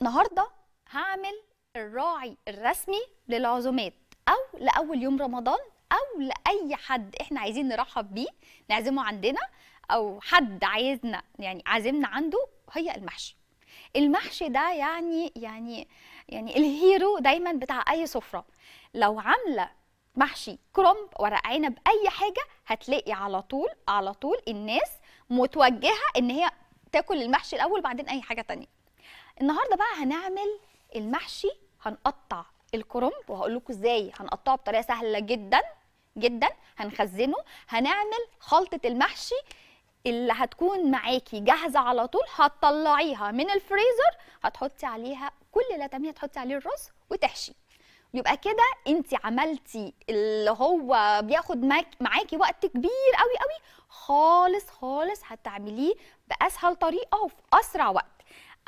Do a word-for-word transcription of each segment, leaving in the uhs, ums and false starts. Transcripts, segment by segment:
النهارده هعمل الراعي الرسمي للعزومات او لاول يوم رمضان او لاي حد احنا عايزين نرحب بيه نعزمه عندنا او حد عايزنا يعني عازمنا عنده. هي المحشي. المحشي ده يعني يعني يعني الهيرو دايما بتاع اي سفره. لو عامله محشي كرنب، ورق عنب، اي حاجه هتلاقي على طول على طول الناس متوجهه ان هي تاكل المحشي الاول وبعدين اي حاجه تانية. النهارده بقى هنعمل المحشي. هنقطع الكرنب وهقول لكم ازاي هنقطعه بطريقه سهله جدا جدا. هنخزنه، هنعمل خلطه المحشي اللي هتكون معاكي جاهزه على طول. هتطلعيها من الفريزر، هتحطي عليها كل لتميه تميه، هتحطي عليه الرز وتحشي. يبقى كده انت عملتي اللي هو بياخد معاكي وقت كبير قوي قوي خالص خالص، هتعمليه باسهل طريقه وفي اسرع وقت.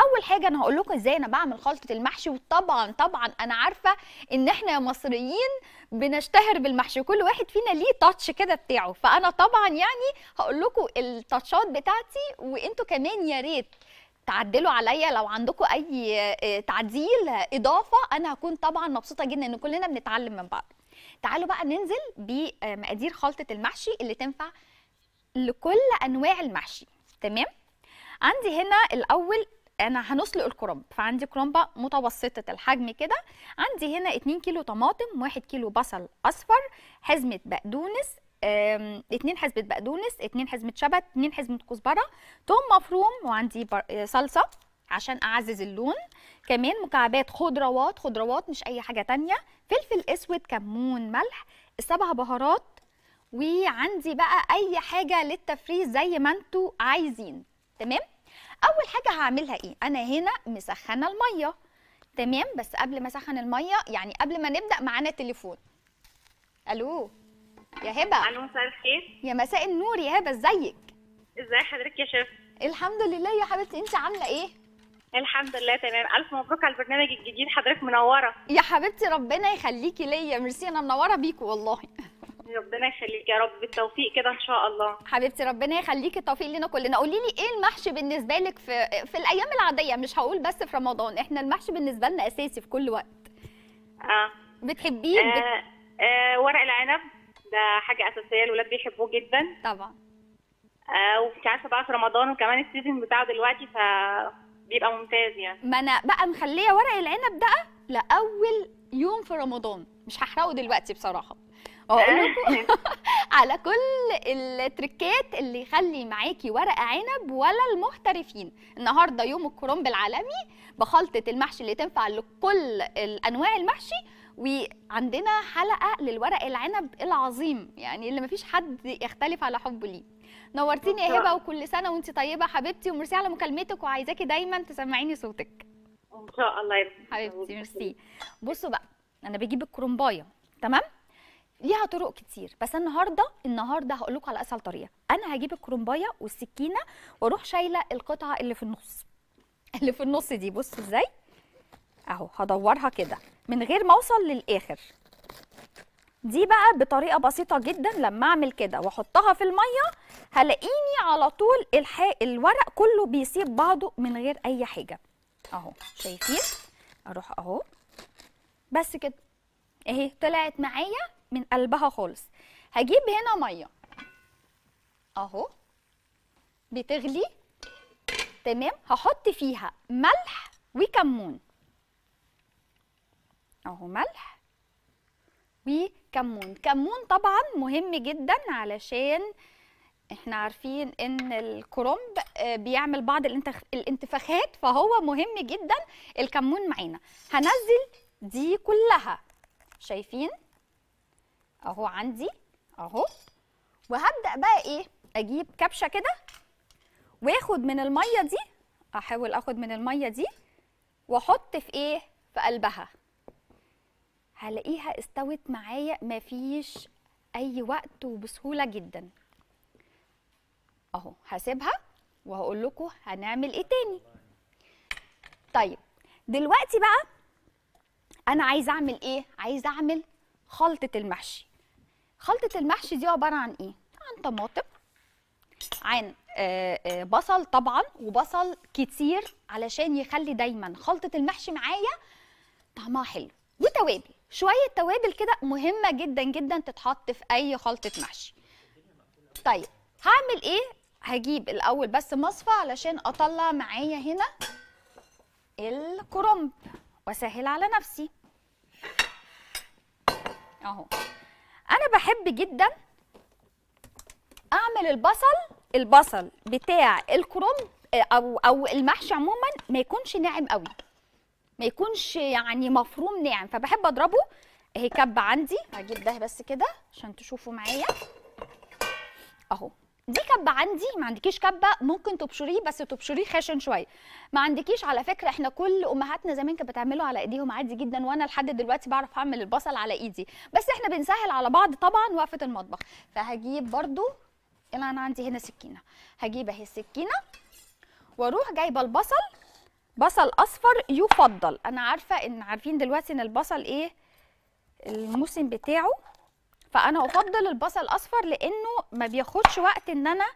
اول حاجه انا هقول لكم ازاي انا بعمل خلطه المحشي. وطبعا طبعا انا عارفه ان احنا يا مصريين بنشتهر بالمحشي، كل واحد فينا ليه تاتش كده بتاعه، فانا طبعا يعني هقول لكم التاتشات بتاعتي، وانتوا كمان يا ريت تعدلوا عليا لو عندكم اي تعديل اضافه. انا هكون طبعا مبسوطه جدا ان كلنا بنتعلم من بعض. تعالوا بقى ننزل بمقادير خلطه المحشي اللي تنفع لكل انواع المحشي. تمام؟ عندي هنا الاول انا هنسلق الكرنب، فعندي كرنبه متوسطه الحجم كده. عندي هنا اتنين كيلو طماطم، واحد كيلو بصل اصفر، حزمه بقدونس، اتنين حزمه بقدونس، اتنين حزمه شبت، اتنين حزمه كزبره، توم مفروم، وعندي صلصه عشان اعزز اللون، كمان مكعبات خضروات خضروات مش اي حاجه تانية، فلفل اسود، كمون، ملح، سبع بهارات، وعندي بقى اي حاجه للتفريز زي ما انتوا عايزين. تمام؟ اول حاجه هعملها ايه؟ انا هنا مسخنه الميه. تمام؟ بس قبل ما اسخن الميه، يعني قبل ما نبدا معانا تليفون. الو يا هبه. الو، مساء الخير. يا مساء النور يا هبه، ازيك؟ ازاي حضرتك يا شيف؟ الحمد لله يا حبيبتي، انت عامله ايه؟ الحمد لله تمام. الف مبروك على البرنامج الجديد، حضرتك منوره يا حبيبتي. ربنا يخليكي ليا. ميرسي، انا منوره بيكي والله. ربنا يخليك يا رب، بالتوفيق كده ان شاء الله. حبيبتي ربنا يخليكي، التوفيق لينا كلنا. قولي لي ايه المحشي بالنسبه لك في في الايام العاديه، مش هقول بس في رمضان، احنا المحشي بالنسبه لنا اساسي في كل وقت. اه بتحبيه؟ آه بت... آه ورق العنب ده حاجه اساسيه، الولاد بيحبوه جدا طبعا. آه ومش عارفه بقى في رمضان وكمان السيزون بتاعه دلوقتي، ف بيبقى ممتاز يعني. ما انا بقى مخليه ورق العنب ده لاول يوم في رمضان، مش هحرقه دلوقتي بصراحه. هقول لكم على كل التريكات اللي يخلي معاكي ورق عنب ولا المحترفين. النهارده يوم الكرنب العالمي بخلطه المحشي اللي تنفع لكل انواع المحشي، وعندنا حلقه للورق العنب العظيم، يعني اللي مفيش حد يختلف على حبه ليه. نورتيني يا هبه، وكل سنه وانت طيبه حبيبتي، وميرسي على مكالمتك، وعايزاكي دايما تسمعيني صوتك. ان شاء الله يا رب حبيبتي، ميرسي. بصوا بقى، انا بجيب الكرنبايه. تمام؟ ليها طرق كتير، بس النهارده النهارده هقول لكم على اسهل طريقه. انا هجيب الكرنبايه والسكينه واروح شايله القطعه اللي في النص. اللي في النص دي بصوا ازاي؟ اهو هدورها كده من غير ما اوصل للاخر. دي بقى بطريقه بسيطه جدا، لما اعمل كده واحطها في الميه هلاقيني على طول الورق كله بيسيب بعضه من غير اي حاجه. اهو شايفين؟ اروح اهو بس كده، اهي طلعت معايا من قلبها خالص. هجيب هنا ميه اهو بتغلي. تمام؟ هحط فيها ملح وكمون اهو، ملح وكمون. كمون طبعا مهم جدا، علشان احنا عارفين ان الكرنب بيعمل بعض الانتفاخات، فهو مهم جدا الكمون معانا. هنزل دي كلها، شايفين اهو عندي اهو. وهبدا بقى ايه، اجيب كبشه كده واخد من الميه دي، احاول اخد من الميه دي واحط في ايه، في قلبها. هلاقيها استوت معايا مفيش اي وقت وبسهوله جدا اهو. هسيبها وهقول لكم هنعمل ايه تاني. طيب دلوقتي بقى انا عايزه اعمل ايه، عايزه اعمل خلطه المحشي. خلطة المحشي دي عبارة عن ايه؟ عن طماطم، عن بصل طبعا، وبصل كتير علشان يخلي دايما خلطه المحشي معايا طعمها حلو، وتوابل، شويه توابل كده مهمه جدا جدا تتحط في اي خلطه محشي. طيب هعمل ايه؟ هجيب الاول بس مصفى علشان اطلع معايا هنا الكرنب واسهل على نفسي اهو. انا بحب جدا اعمل البصل البصل بتاع الكرنب او او المحشي عموما ما يكونش ناعم قوي، ما يكونش يعني مفروم ناعم، فبحب اضربه اهي كبه عندي. هجيب ده بس كده عشان تشوفوا معايا اهو، دي كبه عندي. ما عندكيش كبه ممكن تبشريه، بس تبشريه خشن شويه. ما عندكيش، على فكره احنا كل امهاتنا زمان كانت بتعمله على ايديهم عادي جدا، وانا لحد دلوقتي بعرف اعمل البصل على ايدي، بس احنا بنسهل على بعض طبعا وقفه المطبخ. فهجيب برده، انا عندي هنا سكينه، هجيب اهي السكينه واروح جايبه البصل. بصل اصفر يفضل، انا عارفه ان عارفين دلوقتي ان البصل ايه الموسم بتاعه، فانا افضل البصل الاصفر لانه ما بياخدش وقت ان انا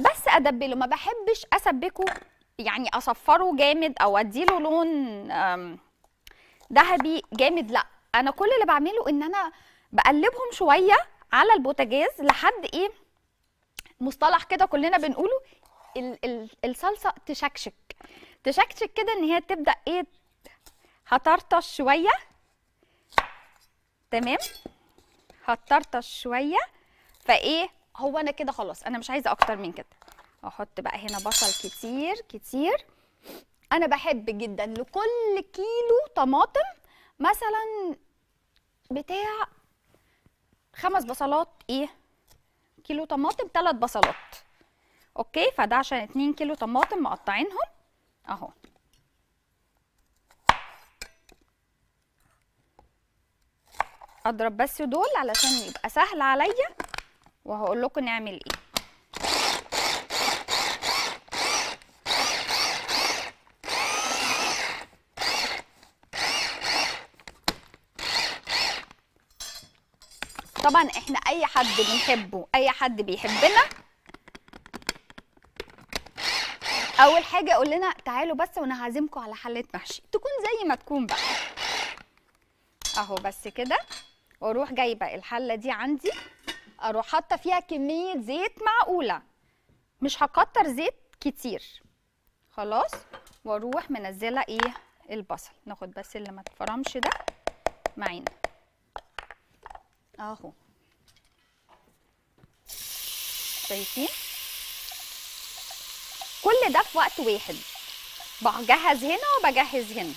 بس ادبله، ما بحبش اسبكه يعني اصفره جامد او اديله لون ذهبي جامد، لا انا كل اللي بعمله ان انا بقلبهم شويه على البوتاجاز لحد ايه، مصطلح كده كلنا بنقوله، ال ال الصلصه تشكشك تشكشك كده، ان هي تبدا ايه، هطرطش شويه. تمام، هطرطش شويه، فايه هو انا كده خلاص، انا مش عايزه اكتر من كده. احط بقى هنا بصل كتير كتير. انا بحب جدا لكل كيلو طماطم مثلا بتاع خمس بصلات، ايه كيلو طماطم ثلاث بصلات، اوكي، فده عشان اتنين كيلو طماطم مقطعينهم اهو. اضرب بس دول علشان يبقى سهل عليا، وهقول لكم نعمل ايه. طبعا احنا اي حد بنحبه، اي حد بيحبنا، اول حاجه يقول لنا تعالوا بس وانا هعزمكم على حله محشي، تكون زي ما تكون بقى اهو. بس كده، واروح جايبه الحله دي عندي، اروح حاطه فيها كميه زيت معقوله، مش هكتر زيت كتير خلاص، واروح منزله ايه البصل. ناخد بس اللي ما اتفرمش ده معانا اهو، شايفين؟ كل ده في وقت واحد، بجهز هنا وبجهز هنا،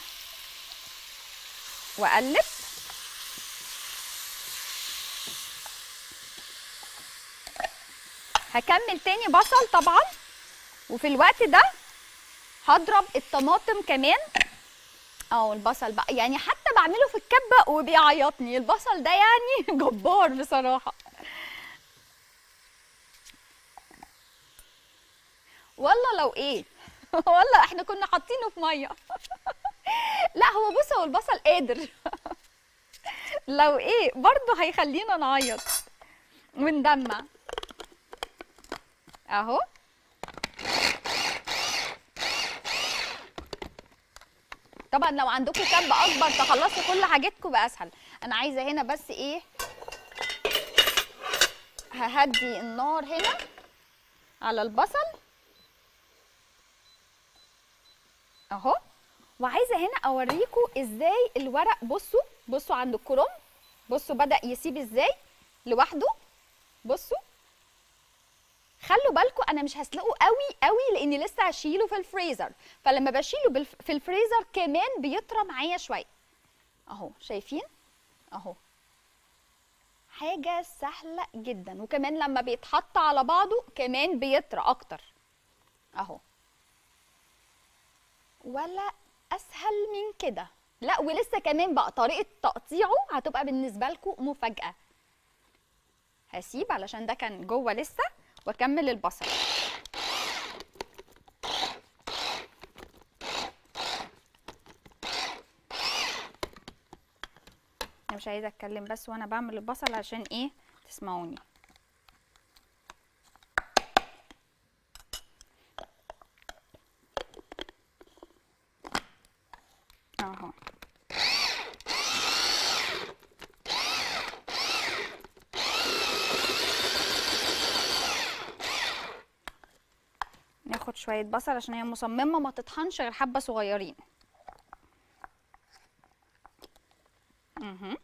واقلب. هكمل تاني بصل طبعا، وفي الوقت ده هضرب الطماطم كمان اهو. البصل بقى يعني حتى بعمله في الكبه وبيعيطني، البصل ده يعني جبار بصراحه والله. لو ايه والله احنا كنا حاطينه في ميه لا هو بص، هو البصل قادر لو ايه برضه هيخلينا نعيط وندمع اهو. طبعا لو عندكم كبه اكبر تخلصوا كل حاجتكم بقى اسهل. انا عايزه هنا بس ايه، ههدي النار هنا على البصل اهو. وعايزه هنا اوريكم ازاي الورق، بصوا بصوا عند الكرنب، بصوا بدا يسيب ازاي لوحده. بصوا خلوا بالكم، انا مش هسلقه قوي قوي لاني لسه هشيله في الفريزر، فلما بشيله في الفريزر كمان بيطرى معايا شويه اهو، شايفين اهو، حاجه سهله جدا. وكمان لما بيتحط على بعضه كمان بيطرى اكتر اهو، ولا اسهل من كده؟ لا، ولسه كمان بقى طريقه تقطيعه هتبقى بالنسبه لكم مفاجاه. هسيب علشان ده كان جوه لسه، واكمل البصل. انا مش عايزه اتكلم بس وانا بعمل البصل عشان ايه تسمعوني. اهو. ناخد شويه بصل عشان هي مصممه ما تطحنش غير حبه صغيرين. اها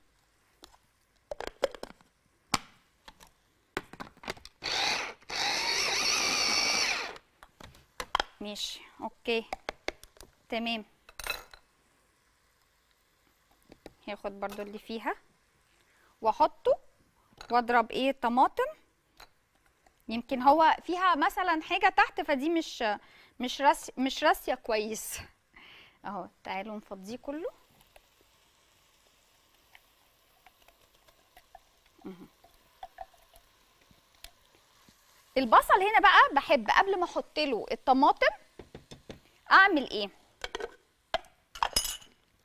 ماشي اوكي تمام. هاخد برضو اللي فيها واحطه واضرب ايه الطماطم. يمكن هو فيها مثلا حاجه تحت فدي مش مش راسيه مش راسيه كويس اهو. تعالوا نفضيه كله. البصل هنا بقى بحب قبل ما احط له الطماطم اعمل ايه؟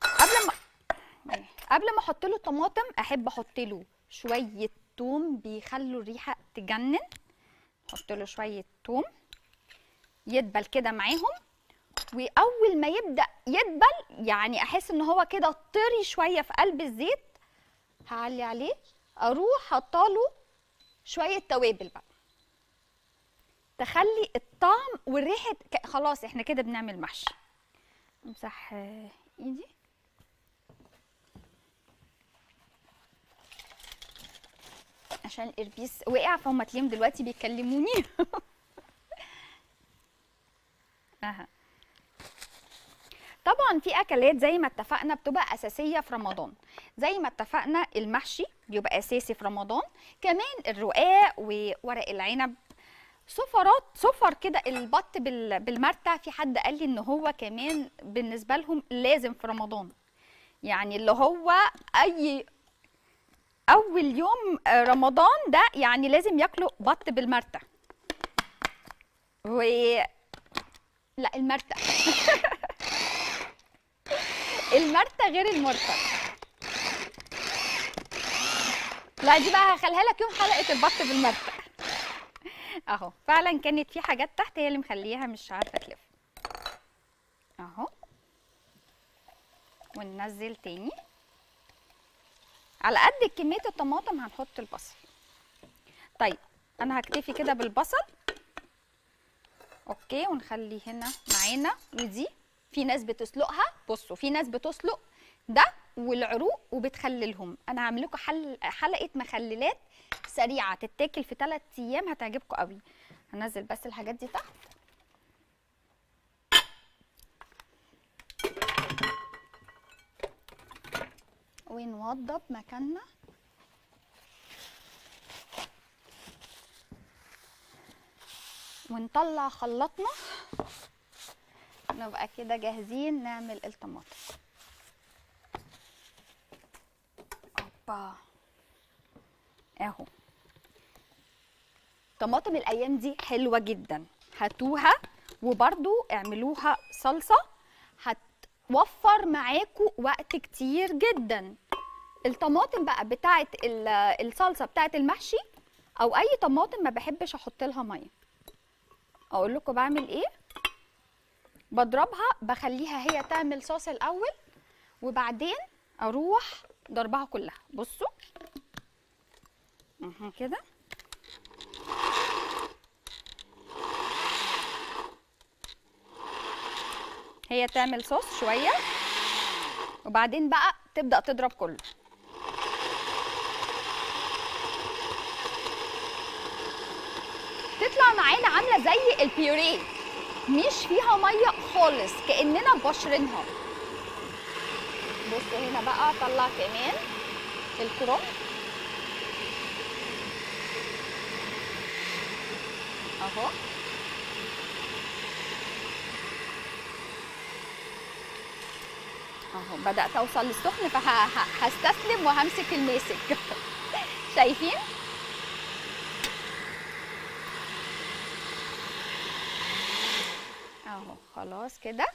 قبل ما قبل ما احط له الطماطم احب احط له شويه ثوم بيخلوا الريحه تجنن. احط له شويه ثوم يدبل كده معاهم، واول ما يبدا يدبل يعني احس ان هو كده طري شويه في قلب الزيت هعلي عليه، اروح حاطه له شويه توابل بقى تخلي الطعم والريحه. خلاص احنا كده بنعمل محشي. امسح ايدي عشان القربيس وقع فهم هتلاقيهم دلوقتي بيكلموني. اها طبعا في اكلات زي ما اتفقنا بتبقى اساسيه في رمضان، زي ما اتفقنا المحشي بيبقى اساسي في رمضان، كمان الرقاق وورق العنب، صفرات صفر كده البط بالمرتة. في حد قال لي ان هو كمان بالنسبه لهم لازم في رمضان، يعني اللي هو اي اول يوم رمضان ده يعني لازم ياكلوا بط بالمرتة. و لا المرتة المرتة غير المرتة. لا دي بقى هخليها لك يوم حلقة البط بالمرتة اهو. فعلا كانت في حاجات تحت هي اللي مخليها مش عارفة تلف اهو. وننزل تاني على قد كمية الطماطم هنحط البصل. طيب انا هكتفي كده بالبصل اوكي، ونخلي هنا معانا. ودي في ناس بتسلقها، بصوا في ناس بتسلق ده والعروق وبتخللهم. انا هعمل لكم حل... حلقه مخللات سريعه تتاكل في ثلاث ايام هتعجبكم قوي. هنزل بس الحاجات دي تحت. ونوضب مكاننا. ونطلع خلاطنا. نبقى كده جاهزين نعمل الطماطم. اوبا اهو. طماطم الايام دي حلوه جدا، هاتوها وبرضو اعملوها صلصه هتوفر معاكم وقت كتير جدا. الطماطم بقى بتاعت الصلصه بتاعت المحشي او اي طماطم ما بحبش احط لها ميه. اقول لكم بعمل ايه؟ بضربها بخليها هي تعمل صوص الاول وبعدين اروح ضربها كلها. بصوا اهو كده هي تعمل صوص شويه وبعدين بقى تبدا تضرب كله. تطلع معانا عامله زي البيوريه مش فيها ميه خالص كاننا بشرينها. بصوا هنا بقى اطلع كمان الكرنب اهو. اهو بدات اوصل للسخن فهستسلم وهمسك الماسك. شايفين؟ اهو خلاص كده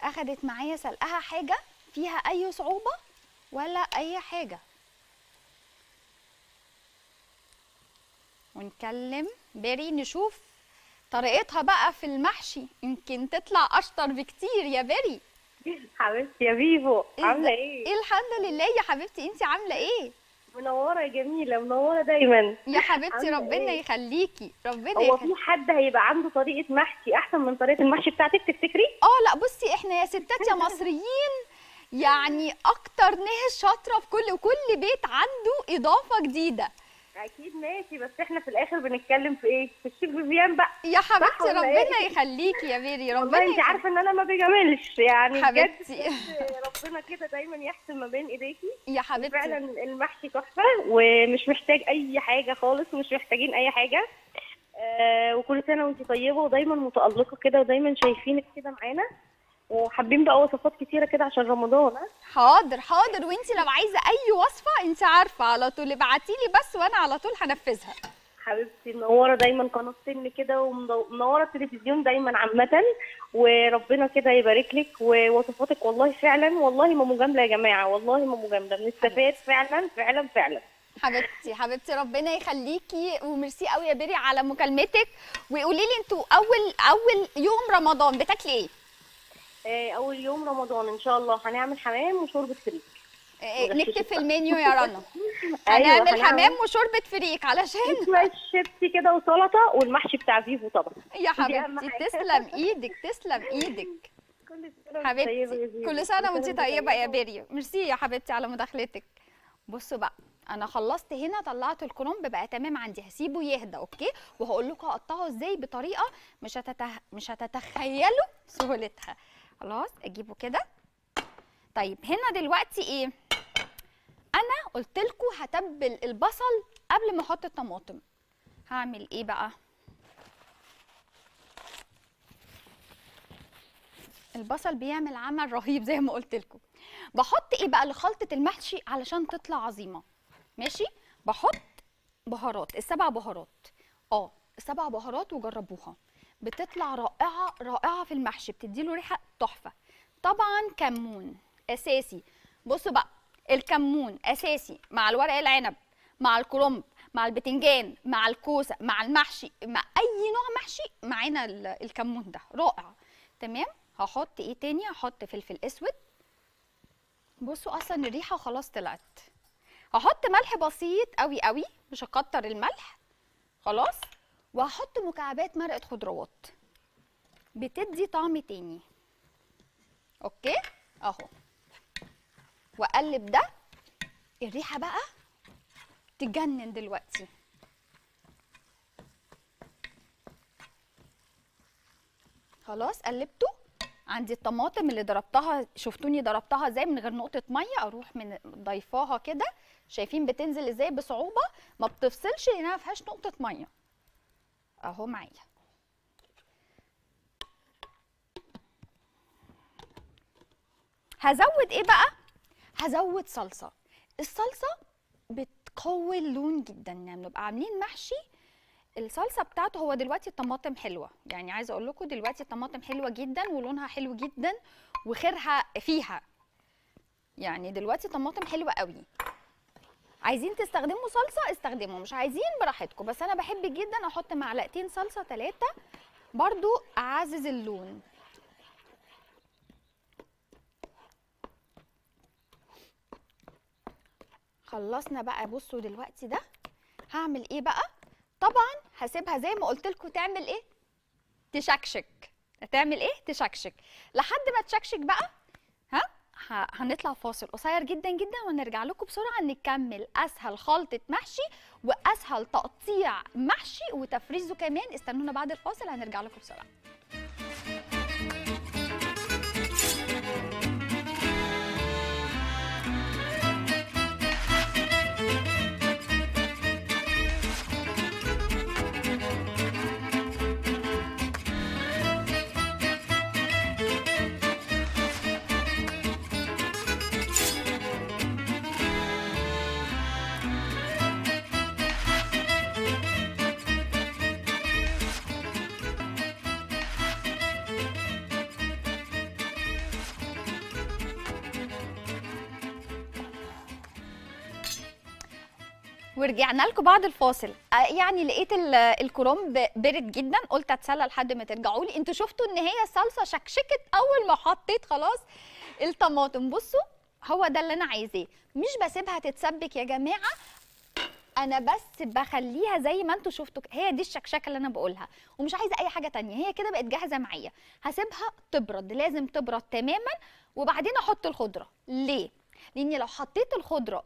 اخدت معايا سلقها حاجه فيها اي صعوبه ولا اي حاجه. ونكلم باري نشوف طريقتها بقى في المحشي يمكن تطلع اشطر بكتير يا بيري. حبيبتي يا بيبو، عامله ايه؟ ايه الحمد لله يا حبيبتي، انت عامله ايه؟ منوره يا جميله، منوره دايما يا حبيبتي، ربنا إيه؟ يخليكي ربنا يخليكي. هو في حد هيبقى عنده طريقه محشي احسن من طريقه المحشي بتاعتك تفتكري؟ اه لا بصي، احنا يا ستات يا مصريين يعني اكتر ناس شاطره في كل وكل بيت عنده اضافه جديده. اكيد ماشي، بس احنا في الاخر بنتكلم في ايه؟ في الشيف فيفيان بقى يا حبيبتي، ربنا إيه؟ يخليكي يا بيري، ربنا. انت عارفه ان انا ما بجاملش يعني حبيبتي، ربنا كده دايما يحسن ما بين ايديكي يا حبيبتي. فعلا المحشي تحفه ومش محتاج اي حاجه خالص، ومش محتاجين اي حاجه. آه وكل سنه وانت طيبه ودايما متالقه كده ودايما شايفينك كده معانا، وحابين بقى وصفات كتيره كده عشان رمضان. حاضر حاضر، وانتي لو عايزه اي وصفه انتي عارفه على طول ابعتي لي بس وانا على طول هنفذها. حبيبتي منوره دايما قناه سن كده، ومنوره التلفزيون دايما عامه، وربنا كده يبارك لك. ووصفاتك والله فعلا والله ما مجامله يا جماعه، والله ما مجامله، بنستفاد فعلا فعلا فعلا. حبيبتي حبيبتي ربنا يخليكي، وميرسي قوي يا بيري على مكالمتك. وقولي لي انتوا اول اول يوم رمضان بتاكلي ايه؟ اول يوم رمضان ان شاء الله هنعمل حمام وشوربه فريك. نكتب في المنيو يا رنا. هنعمل أيوة حمام وشوربه فريك علشان شيبسي كده وسلطه والمحشي بتاع فيفو طبعا. يا حبيبتي تسلم ايدك تسلم ايدك. كل سنه حبيبتي، كل سنه وانت طيبه يا بيري. ميرسي يا حبيبتي على مداخلتك. بصوا بقى، انا خلصت هنا، طلعت الكرنب بقى تمام عندي، هسيبه يهدى اوكي، وهقول لكم هقطعه ازاي بطريقه مش هتته... مش هتتخيلوا سهولتها. خلاص اجيبه كده. طيب هنا دلوقتي ايه؟ انا قلت لكم هتبل البصل قبل ما احط الطماطم. هعمل ايه بقى؟ البصل بيعمل عمل رهيب زي ما قلت لكم. بحط ايه بقى لخلطه المحشي علشان تطلع عظيمه؟ ماشي؟ بحط بهارات، السبع بهارات. اه السبع بهارات، وجربوها بتطلع رائعه رائعه في المحشي، بتديله ريحه تحفه. طبعا كمون اساسي. بصوا بقى، الكمون اساسي مع الورق العنب مع الكرنب مع البتنجان مع الكوسه مع المحشي، مع اي نوع محشي معانا الكمون ده رائع. تمام. هحط ايه تاني؟ هحط فلفل اسود. بصوا اصلا الريحه خلاص طلعت. هحط ملح بسيط قوي قوي، مش هكتر الملح خلاص. وهحط مكعبات مرقه خضروات بتدي طعم تاني. اوكي اهو، واقلب ده. الريحه بقى تجنن دلوقتي. خلاص قلبته. عندي الطماطم اللي ضربتها، شفتوني ضربتها ازاي من غير نقطه ميه، اروح من ضيفاها كده، شايفين بتنزل ازاي بصعوبه، ما بتفصلش لانها ما فيهاش نقطه ميه اهو معايا. هزود ايه بقى؟ هزود صلصه. الصلصه بتقوي اللون جدا، يعني بنبقى عاملين محشي الصلصه بتاعته. هو دلوقتي الطماطم حلوه، يعني عايزه اقول لكم دلوقتي الطماطم حلوه جدا ولونها حلو جدا وخيرها فيها، يعني دلوقتي الطماطم حلوه قوي. عايزين تستخدموا صلصه استخدموا، مش عايزين براحتكم، بس انا بحب جدا احط معلقتين صلصه ثلاثه برضو اعزز اللون. خلصنا بقى. بصوا دلوقتي ده هعمل ايه بقى؟ طبعا هسيبها زي ما قلت لكم تعمل ايه، تشكشك. هتعمل ايه؟ تشكشك لحد ما تشكشك بقى. ها هنطلع فاصل قصير جدا جدا ونرجع لكم بسرعه نكمل اسهل خلطه محشي واسهل تقطيع محشي وتفريزه كمان. استنونا بعد الفاصل هنرجع لكم بسرعه. ورجعنا لكم بعد الفاصل. يعني لقيت الكرنب برد جدا، قلت اتسلى لحد ما ترجعوا لي. انتوا شفتوا ان هي الصلصه شكشكت اول ما حطيت خلاص الطماطم. بصوا هو ده اللي انا عايزاه، مش بسيبها تتسبك يا جماعه، انا بس بخليها زي ما انتوا شفتوا، هي دي الشكشكه اللي انا بقولها، ومش عايزه اي حاجه تانية. هي كده بقت جاهزه معايا، هسيبها تبرد، لازم تبرد تماما، وبعدين احط الخضره. ليه؟ لان لو حطيت الخضره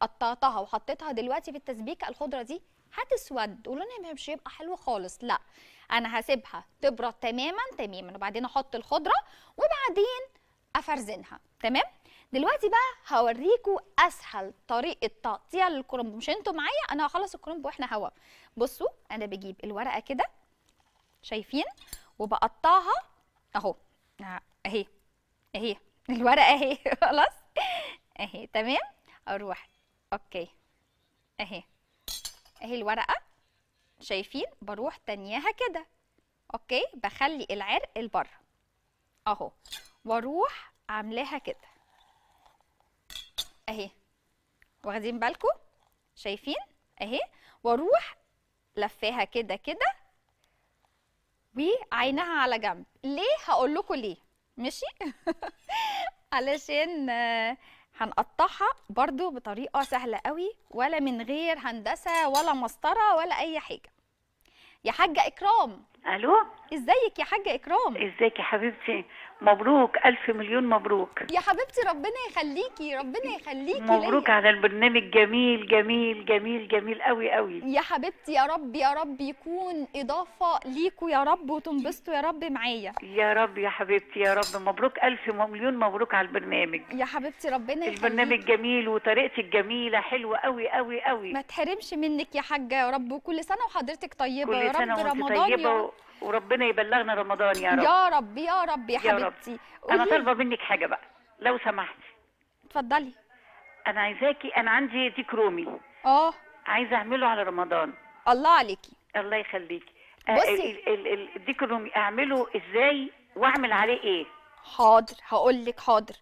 قطعتها وحطيتها دلوقتي في التسبيكه، الخضره دي هتسود ولونها مش هيبقى حلو خالص. لا، انا هسيبها تبرد تماما تماما، وبعدين احط الخضره وبعدين افرزنها. تمام؟ دلوقتي بقى هوريكم اسهل طريقه تقطيع الكرنب. مش انتوا معايا؟ انا هخلص الكرنب واحنا هوا. بصوا انا بجيب الورقه كده، شايفين، وبقطعها اهو اهي اهي الورقه اهي خلاص اهي. تمام، اروح اوكي اهي اهي الورقه، شايفين، بروح تانياها كده. اوكي، بخلي العرق البره اهو، واروح عاملاها كده اهي، واخدين بالكم، شايفين اهي، واروح لفاها كده كده وعينها على جنب. ليه؟ هقول لكم ليه. ماشي علشان هنقطعها برضو بطريقه سهله قوي، ولا من غير هندسه ولا مسطره ولا اي حاجه. يا حاجه اكرام. الو، ازيك يا حاجه اكرام؟ ازيك يا حبيبتي؟ مبروك، الف مليون مبروك يا حبيبتي، ربنا يخليكي ربنا يخليكي. مبروك على البرنامج، جميل جميل جميل جميل قوي قوي يا حبيبتي. يا رب يا رب يكون اضافه ليكوا يا رب، وتنبسطوا يا رب معايا يا رب. يا حبيبتي يا رب، مبروك، الف مليون مبروك على البرنامج يا حبيبتي، ربنا يخليكي. البرنامج جميل وطريقتك جميله، حلوه قوي قوي قوي. ما تحرمش منك يا حاجه يا رب، وكل سنه وحضرتك طيبه يا رب. رمضان طيبة يا رب، وربنا يبلغنا رمضان يا رب يا رب يا رب يا حبيبتي. انا طالبه منك حاجه بقى لو سمحتي. اتفضلي. انا عايزاكي، انا عندي ديك رومي اه عايزه اعمله على رمضان. الله عليكي، الله يخليكي. بصي الديك الرومي اعمله ازاي واعمل عليه ايه؟ حاضر، هقول لك. حاضر،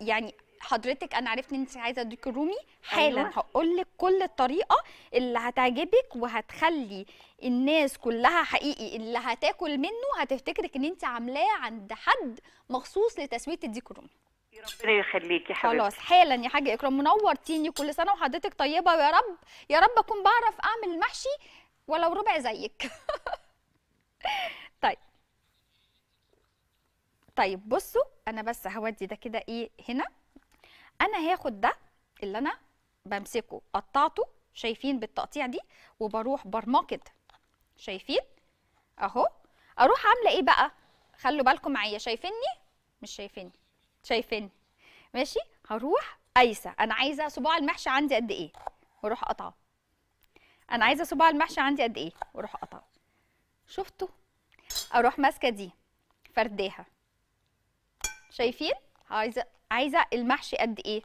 يعني حضرتك انا عرفت ان انت عايزه الديك الرومي حالا. أيوة، هقول لك كل الطريقه اللي هتعجبك وهتخلي الناس كلها حقيقي اللي هتاكل منه هتفتكرك ان انت عاملاه عند حد مخصوص لتسويه الديك الرومي. ربنا يخليكي يا حبيبتي. خلاص، حالا يا حاجه اكرام، منورتيني. كل سنه وحضرتك طيبه يا رب يا رب، اكون بعرف اعمل المحشي ولو ربع زيك طيب طيب بصوا انا بس هودي ده كده ايه هنا. انا هاخد ده اللي انا بمسكه، قطعته، شايفين، بالتقطيع دي، وبروح برماه كده، شايفين اهو. اروح عامله ايه بقى؟ خلوا بالكم معايا، شايفيني مش شايفيني؟ شايفيني، ماشي. هروح قايسه، انا عايزه صباع المحشي عندي قد ايه، واروح اقطعه. انا عايزه صباع المحشي عندي قد ايه، واروح اقطعه. شفتوا؟ اروح ماسكه دي فرداها، شايفين، عايزه عايزه المحشي قد ايه،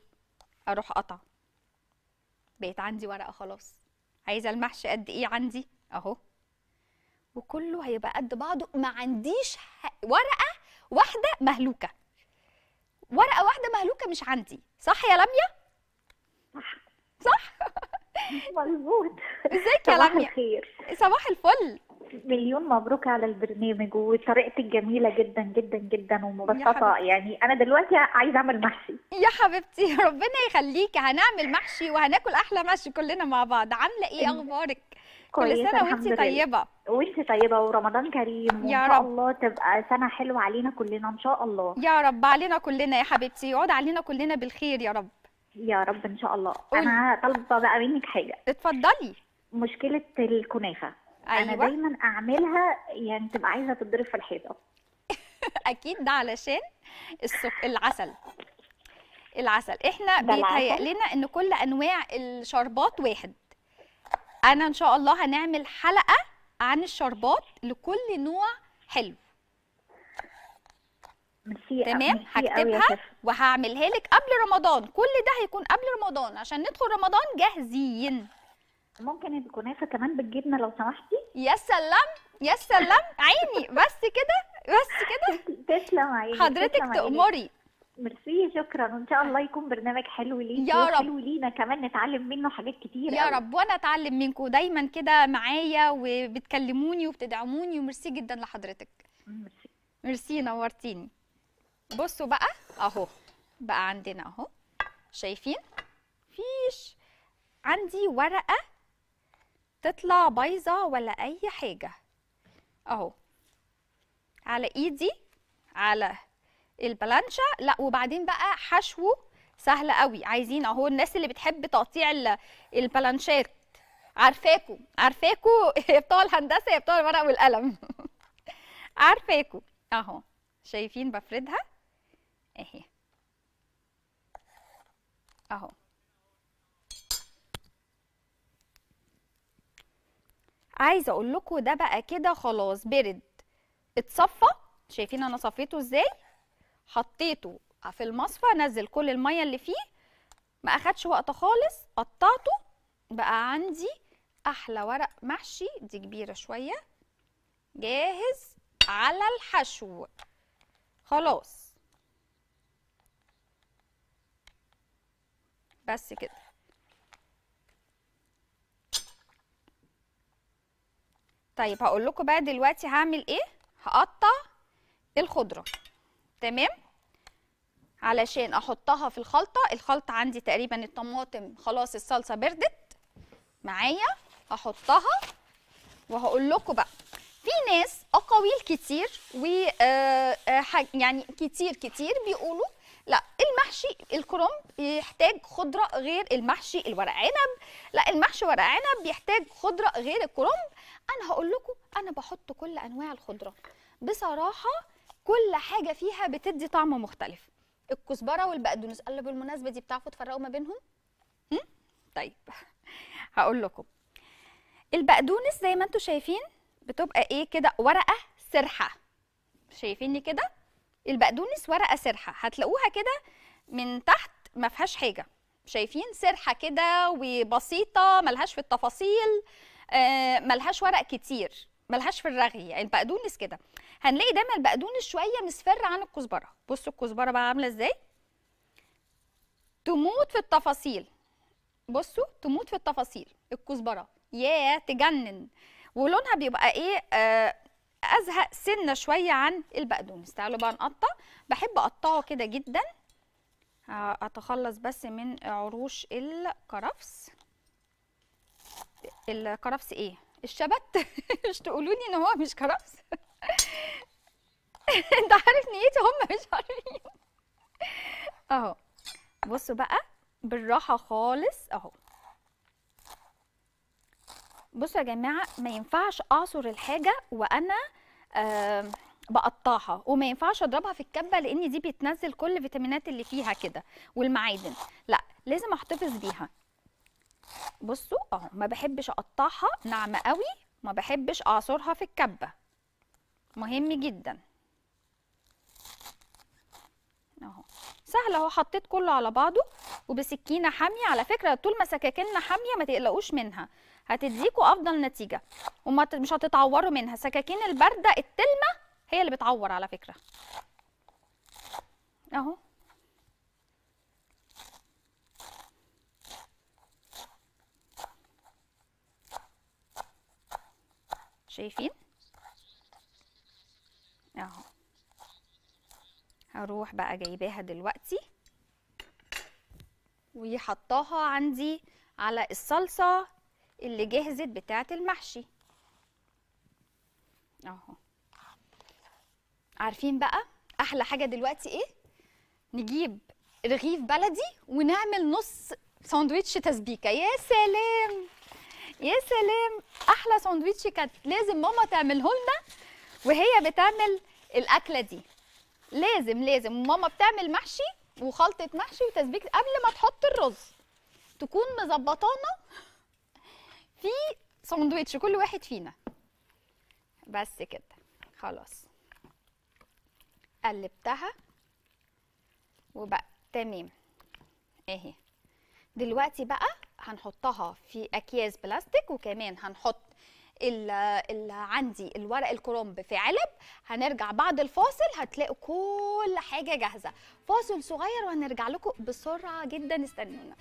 اروح اقطع. بقيت عندي ورقه خلاص، عايزه المحشي قد ايه عندي اهو، وكله هيبقى قد بعضه. ما عنديش ورقه واحده مهلوكه، ورقه واحده مهلوكه مش عندي، صح يا لميا؟ صح مظبوط. ازيك يا لميا؟ صباح الخير. صباح الفل، مليون مبروك على البرنامج وطريقتك جميله جدا جدا جدا ومبسطه. يعني انا دلوقتي عايزه اعمل محشي يا حبيبتي، ربنا يخليكي. هنعمل محشي وهناكل احلى محشي كلنا مع بعض. عامله ايه؟ اخبارك؟ كل سنه وانت طيبه. وانت طيبه ورمضان كريم يا رب. ان شاء الله تبقى سنه حلوه علينا كلنا ان شاء الله يا رب. علينا كلنا يا حبيبتي، يقعد علينا كلنا بالخير يا رب يا رب ان شاء الله. قولي. انا طالبه بقى منك حاجه. اتفضلي. مشكله الكنافه. أيوة، أنا دايماً أعملها يعني تبقى عايزة تتضرب في الحيطة أكيد ده علشان السك... العسل العسل إحنا بيتهيأ لنا إن كل أنواع الشربات واحد. أنا إن شاء الله هنعمل حلقة عن الشربات، لكل نوع حلو. تمام، هكتبها وهعملها لك قبل رمضان. كل ده هيكون قبل رمضان عشان ندخل رمضان جاهزين. ممكن الكنافه كمان بالجبنه لو سمحتي؟ يا سلام يا سلام عيني، بس كده بس كده. تسلم عيني، حضرتك تأمري. ميرسي شكرا، وان شاء الله يكون برنامج حلو ليكي وحلو لينا كمان نتعلم منه حاجات كتير يا قوي. رب وانا اتعلم منكم دايما كده معايا وبتكلموني وبتدعموني، وميرسي جدا لحضرتك. ميرسي ميرسي نورتيني. بصوا بقى اهو بقى عندنا اهو، شايفين فيش عندي ورقه تطلع بايظه ولا اي حاجه اهو على ايدي على البلانشا. لا وبعدين بقى حشوه سهل قوي. عايزين اهو الناس اللي بتحب تقطيع البلانشات عارفاكوا عارفاكوا يا بتوع الهندسه يا بتوع الورق والقلم عارفاكوا اهو. شايفين بفردها اهي اهو. عايزه اقول لكم ده بقى كده خلاص برد اتصفى. شايفين انا صفيته ازاي؟ حطيته في المصفى، نزل كل الميه اللي فيه، ما اخدش وقت خالص، قطعته، بقى عندي احلى ورق محشي. دي كبيره شويه، جاهز على الحشو خلاص. بس كده طيب هقول لكم بقى دلوقتي هعمل ايه. هقطع الخضره تمام علشان احطها في الخلطه. الخلطه عندي تقريبا الطماطم خلاص، الصلصه بردت معايا، هحطها وهقول لكم بقى. في ناس اقاويل كتير و يعني كتير كتير بيقولوا لا المحشي الكرنب يحتاج خضره غير المحشي الورق عنب، لا المحشي ورق عنب بيحتاج خضره غير الكرنب. انا هقول لكم انا بحط كل انواع الخضره بصراحه، كل حاجه فيها بتدي طعم مختلف. الكزبره والبقدونس اللي بالمناسبه دي بتعرفوا تفرقوا ما بينهم؟ هم؟ طيب هقول لكم البقدونس زي ما انتم شايفين بتبقى ايه كده، ورقه سرحه. شايفيني كده البقدونس ورقه سرحه، هتلاقوها كده من تحت ما فيهاش حاجه، شايفين سرحه كده وبسيطه ملهاش في التفاصيل، آه ملهاش ورق كتير، ملهاش في الرغي. يعني البقدونس كده هنلاقي دايما البقدونس شويه مصفر عن الكزبره. بصوا الكزبره بقى عامله ازاي، تموت في التفاصيل. بصوا تموت في التفاصيل الكزبره، يا تجنن، ولونها بيبقى ايه آه ازهق سنه شويه عن البقدونس. تعالوا بقى نقطع، بحب اقطعه كده جدا، اتخلص بس من عروش الكرفس. الكرفس ايه؟ الشبت مش تقولوني ان هو مش كرفس انت عارف نيتي، هم مش عارفين اهو. بصوا بقى بالراحه خالص اهو. بصوا يا جماعه ما ينفعش اعصر الحاجه وانا آه بقطعها، وما ينفعش اضربها في الكبه لان دي بتنزل كل الفيتامينات اللي فيها كده والمعادن، لا لازم احتفظ بيها. بصوا اهو ما بحبش اقطعها ناعمه قوي، ما بحبش اعصرها في الكبه، مهم جدا اهو. سهله اهو، حطيت كله على بعضه وبسكينه حاميه. على فكره طول ما سكاكيننا حاميه ما تقلقوش منها، هتديكوا افضل نتيجه وما مش هتتعوروا منها. سكاكين البارده التلمه هي اللي بتعور على فكره اهو. شايفين اهو. هروح بقى جايباها دلوقتي وحطاها عندي على الصلصه اللي جهزت بتاعه المحشي اهو. عارفين بقى احلى حاجه دلوقتي ايه؟ نجيب رغيف بلدي ونعمل نص ساندويتش تسبيكه. يا سلام يا سلام، احلى ساندويتش كانت لازم ماما تعمله لنا وهي بتعمل الاكله دي. لازم لازم ماما بتعمل محشي وخلطه محشي وتسبيك قبل ما تحط الرز تكون مظبطانا في ساندويتش كل واحد فينا. بس كده خلاص قلبتها وبقى تمام اهي. دلوقتي بقى هنحطها في اكياس بلاستيك، وكمان هنحط اللي عندي الورق الكرنب في علب. هنرجع بعد الفاصل هتلاقوا كل حاجه جاهزه. فاصل صغير وهنرجع لكم بسرعه جدا، استنونا.